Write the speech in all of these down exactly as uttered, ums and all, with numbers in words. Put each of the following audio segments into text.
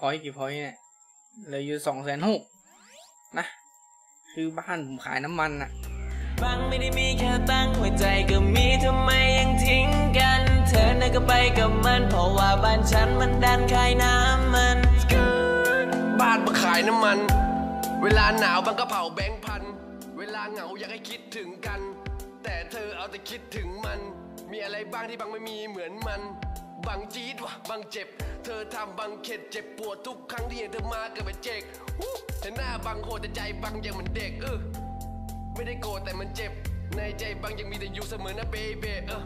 พอยต์กี่พอยต์เนี่ยเหลืออยู่สองแสนหกนะคือบ้านผมขายน้ำมันนะบางไม่ได้มีแค่ตั้งไว้ใจก็มีทำไมยังทิ้งกันเธอน่ะก็ไปกับมันเพราะว่าบ้านฉันมันดันขายน้ำมันบ้านมาขายน้ำมันเวลาหนาวบางก็เผาแบงค์พันเวลาเหงาอยากให้คิดถึงกันแต่เธอเอาแต่คิดถึงมันมีอะไรบ้างที่บางไม่มีเหมือนมันบางจี๊ดวะบางเจ็บเธอทำบางเข็ดเจ็บปวดทุกครั้งที่เห็นเธอมาเกิดเป็นเจ๊กเธอหน้าบางโหดแต่ใจบางยังเหมือนเด็กเออไม่ได้โกรธแต่มันเจ็บในใจบางยังมีแต่อยู่เสมอนะเบเบเออ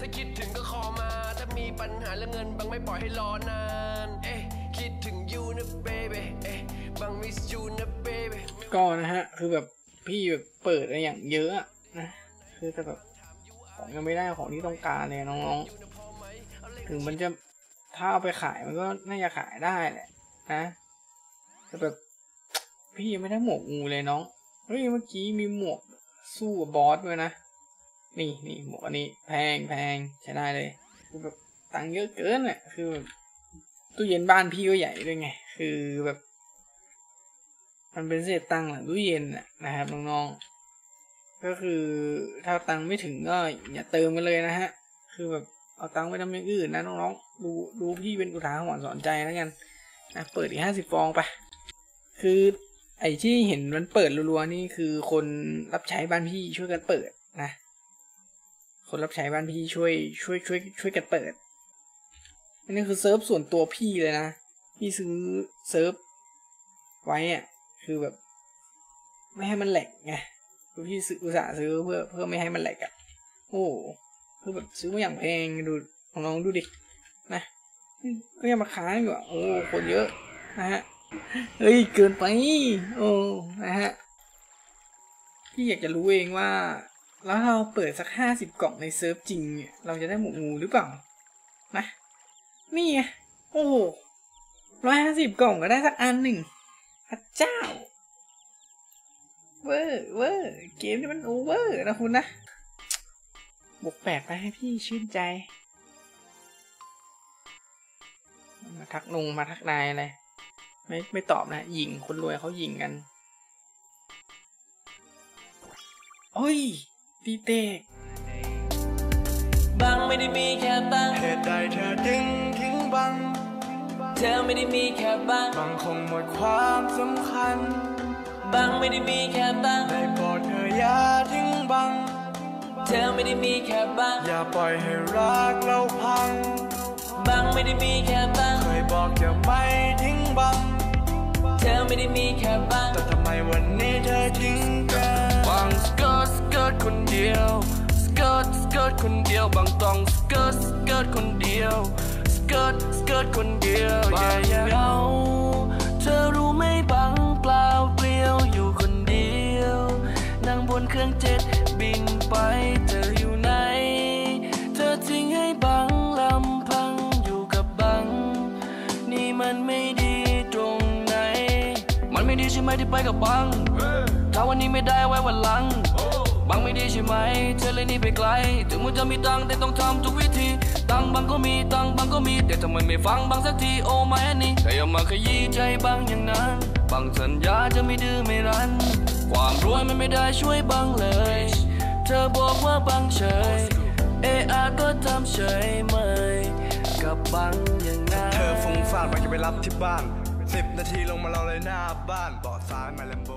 ถ้าคิดถึงก็ขอมาถ้ามีปัญหาและเงินบางไม่ปล่อยให้รอนานเอ๊ะคิดถึงยูนะเบเบเอ๊ะบางมิสยูนะเบเบก็นะฮะคือแบบพี่แบบเปิดอะไรอย่างเยอะนะคือแต่แบบของยังไม่ได้ของที่ต้องการเลยน้องๆถึงมันจะถ้าเอาไปขายมันก็น่าจะขายได้แหละนะแต่แบบพี่ยังไม่ได้หมวกงูเลยน้องเฮ้ยเมื่อกี้มีหมวกสู้กับบอสด้วยนะนี่นี่หมวกอันนี้แพงแพงใช้ได้เลยคือแบบตังค์เยอะเกินอ่ะคือแบบตู้เย็นบ้านพี่ก็ใหญ่ด้วยไงคือแบบมันเป็นเศษตังค์หลังตู้เย็นอ่ะนะครับน้องๆก็คือถ้าตังค์ไม่ถึงก็อย่าเติมกันเลยนะฮะคือแบบเอาตังค์ไปทำอย่างอื่นนะน้องๆดูดูพี่เป็นอุทาหรณ์สอนใจแล้วกันนะเปิดอีกห้าสิบฟองไปคือไอ้ที่เห็นมันเปิดรัวๆนี่คือคนรับใช้บ้านพี่ช่วยกันเปิดนะคนรับใช้บ้านพี่ช่วยช่วยช่วยช่วยกันเปิดอันนี้คือเซิร์ฟส่วนตัวพี่เลยนะพี่ซื้อเซิร์ฟไว้อะคือแบบไม่ให้มันแหลกไงคือพี่อุตส่าห์ซื้อเพื่อเพื่อไม่ให้มันแหลกอะโอ้คือแบบซื้อมาอย่างแพงดูลองดูดินะก็ยังมาค้างอยู่อะโอ้คนเยอะนะฮะเฮ้ยเกินไปโอ้นะฮะพี่อยากจะรู้เองว่าแล้วเราเปิดสักห้าสิบกล่องในเซิร์ฟจริงเราจะได้หมวกงูหรือเปล่านะนี่ไงโอ้ร้อยห้าสิบกล่องก็ได้สักอันหนึ่งพระเจ้าเวอร์เวอร์เกมนี้มันโอเวอร์นะคุณนะบวกแปลกไปให้พี่ชื่นใจมาทักนงมาทักนายอะไรไม่ไม่ตอบนะยิงคนรวยเขายิงกันโอ้ยตีเตกบางไม่ได้มีแค่บางเหตุใดเธอจึงทิ้งบางเธอไม่ได้มีแค่บางบางคงหมดความสำคัญบางไม่ได้มีแค่บางได้โปรดเธออย่าทิ้งบางเธอไม่ได้มีแค่บางอย่าปล่อยให้รักเราพังบางไม่ได้มีแค่บางเคยบอกจะไม่ทิ้งบางเธอไม่ได้มีแค่บางแต่ทำไมวันนี้เธอทิ้งกันบางสเกิร์ตสเกิร์ตคนเดียวสเกิร์ตสเกิร์ตคนเดียวบางต้องสเกิร์ตสเกิร์ตคนเดียวสเกิร์ตสเกิร์ตคนเดียวอย่าเหงาเธอรู้ไหมบางเปล่าเปลี่ยวอยู่คนเดียวนั่งบนเครื่องเจ็ตบินไปเธออยู่ไหนเธอทิ้งให้บางลำพังอยู่กับบางนี่มันไม่ดีตรงไหนมันไม่ดีใช่ไหมที่ไปกับบางถ้าวันนี้ไม่ได้ไว้วันหลังบางไม่ดีใช่ไหมเธอเลยหนีไปไกลถึงมันจะมีตังแต่ต้องทำทุกวิธีตังบางก็มีตังบางก็มีแต่ทำไมไม่ฟังบางสักทีโอ้ไม่นี่แต่อย่ามาขยี้ใจบางอย่างนั้นบางสัญญาจะไม่ดื้อไม่รั้นความรวยมันไม่ได้ช่วยบางเลยเธอบอกว่าบางเฉยเออาก็ทำเฉยไหมกับบางอย่างนั้นเธอฟุ้งซ่านบางจะไปรับที่บ้านสิบนาทีลงมาเราเลยหน้าบ้านเบาะซ้ายมาแลมโบ